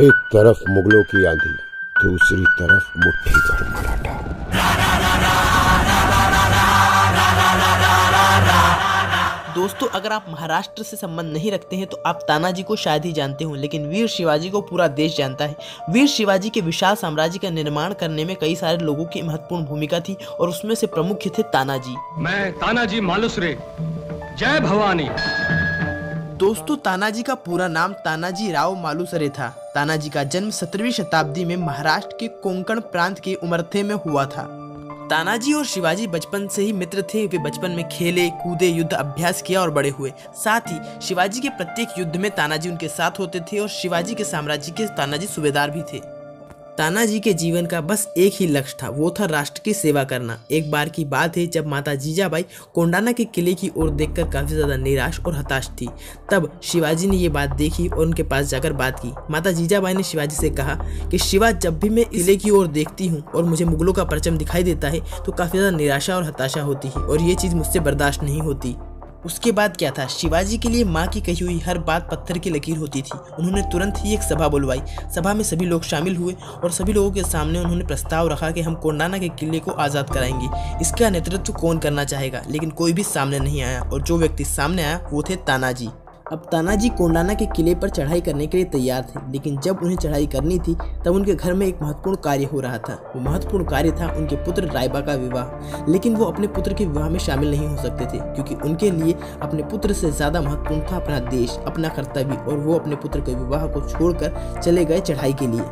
एक तरफ मुगलों की आंधी, दूसरी तरफ मुट्ठी भर मराठा। दोस्तों, अगर आप महाराष्ट्र से संबंध नहीं रखते हैं तो आप तानाजी को शायद ही जानते हों, लेकिन वीर शिवाजी को पूरा देश जानता है। वीर शिवाजी के विशाल साम्राज्य का निर्माण करने में कई सारे लोगों की महत्वपूर्ण भूमिका थी और उसमें से प्रमुख थे तानाजी। मैं तानाजी मालुसरे, जय भवानी। दोस्तों, तानाजी का पूरा नाम तानाजी राव मालुसरे था। तानाजी का जन्म 17वीं शताब्दी में महाराष्ट्र के कोंकण प्रांत के उमरथे में हुआ था। तानाजी और शिवाजी बचपन से ही मित्र थे। वे बचपन में खेले कूदे, युद्ध अभ्यास किया और बड़े हुए। साथ ही शिवाजी के प्रत्येक युद्ध में तानाजी उनके साथ होते थे और शिवाजी के साम्राज्य के तानाजी सूबेदार भी थे। तानाजी के जीवन का बस एक ही लक्ष्य था, वो था राष्ट्र की सेवा करना। एक बार की बात है जब माता जीजाबाई कोंडाना के किले की ओर देखकर काफ़ी ज़्यादा निराश और हताश थी। तब शिवाजी ने ये बात देखी और उनके पास जाकर बात की। माता जीजाबाई ने शिवाजी से कहा कि शिवा, जब भी मैं किले की ओर देखती हूँ और मुझे मुगलों का परचम दिखाई देता है तो काफ़ी ज़्यादा निराशा और हताशा होती है और ये चीज़ मुझसे बर्दाश्त नहीं होती। उसके बाद क्या था, शिवाजी के लिए माँ की कही हुई हर बात पत्थर की लकीर होती थी। उन्होंने तुरंत ही एक सभा बुलवाई। सभा में सभी लोग शामिल हुए और सभी लोगों के सामने उन्होंने प्रस्ताव रखा कि हम कोंडाना के किले को आज़ाद कराएंगे। इसका नेतृत्व कौन करना चाहेगा, लेकिन कोई भी सामने नहीं आया और जो व्यक्ति सामने आया वो थे तानाजी। अब तानाजी कोंडाना के किले पर चढ़ाई करने के लिए तैयार थे, लेकिन जब उन्हें चढ़ाई करनी थी तब उनके घर में एक महत्वपूर्ण कार्य हो रहा था। वो महत्वपूर्ण कार्य था उनके पुत्र रायबा का विवाह, लेकिन वो अपने पुत्र के विवाह में शामिल नहीं हो सकते थे क्योंकि उनके लिए अपने पुत्र से ज़्यादा महत्वपूर्ण था अपना देश, अपना कर्तव्य, और वो अपने पुत्र के विवाह को छोड़कर चले गए चढ़ाई के लिए।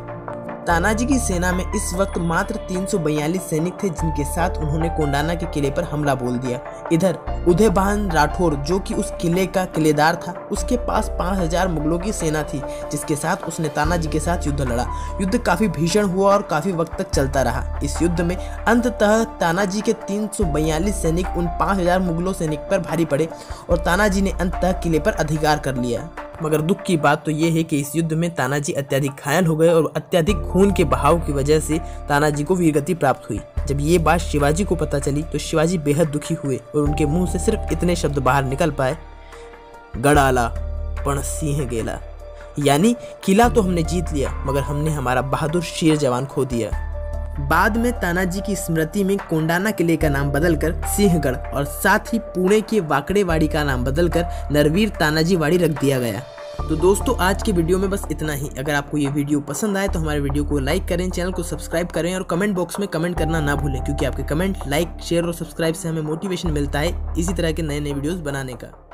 तानाजी की सेना में इस वक्त मात्र 342 सैनिक थे, जिनके साथ उन्होंने कोंडाना के किले पर हमला बोल दिया। इधर उदयबान राठौर, जो कि उस किले का किलेदार था, उसके पास 5000 मुगलों की सेना थी, जिसके साथ उसने तानाजी के साथ युद्ध लड़ा। युद्ध काफ़ी भीषण हुआ और काफ़ी वक्त तक चलता रहा। इस युद्ध में अंततः तानाजी के 342 सैनिक उन 5000 मुगलों सैनिक पर भारी पड़े और तानाजी ने अंततः किले पर अधिकार कर लिया। मगर दुख की बात तो ये है कि इस युद्ध में तानाजी अत्यधिक घायल हो गए और अत्यधिक खून के बहाव की वजह से तानाजी को वीरगति प्राप्त हुई। जब ये बात शिवाजी को पता चली तो शिवाजी बेहद दुखी हुए और उनके मुंह से सिर्फ इतने शब्द बाहर निकल पाए, गड़ाला पण सिंह गेला, यानी किला तो हमने जीत लिया मगर हमने हमारा बहादुर शेर जवान खो दिया। बाद में तानाजी की स्मृति में कोंडाना किले का नाम बदलकर सिंहगढ़ और साथ ही पुणे के वाकड़े वाड़ी का नाम बदलकर नरवीर तानाजी वाड़ी रख दिया गया। तो दोस्तों, आज की वीडियो में बस इतना ही। अगर आपको ये वीडियो पसंद आए तो हमारे वीडियो को लाइक करें, चैनल को सब्सक्राइब करें और कमेंट बॉक्स में कमेंट करना ना भूलें, क्योंकि आपके कमेंट, लाइक, शेयर और सब्सक्राइब से हमें मोटिवेशन मिलता है इसी तरह के नए नए वीडियोज़ बनाने का।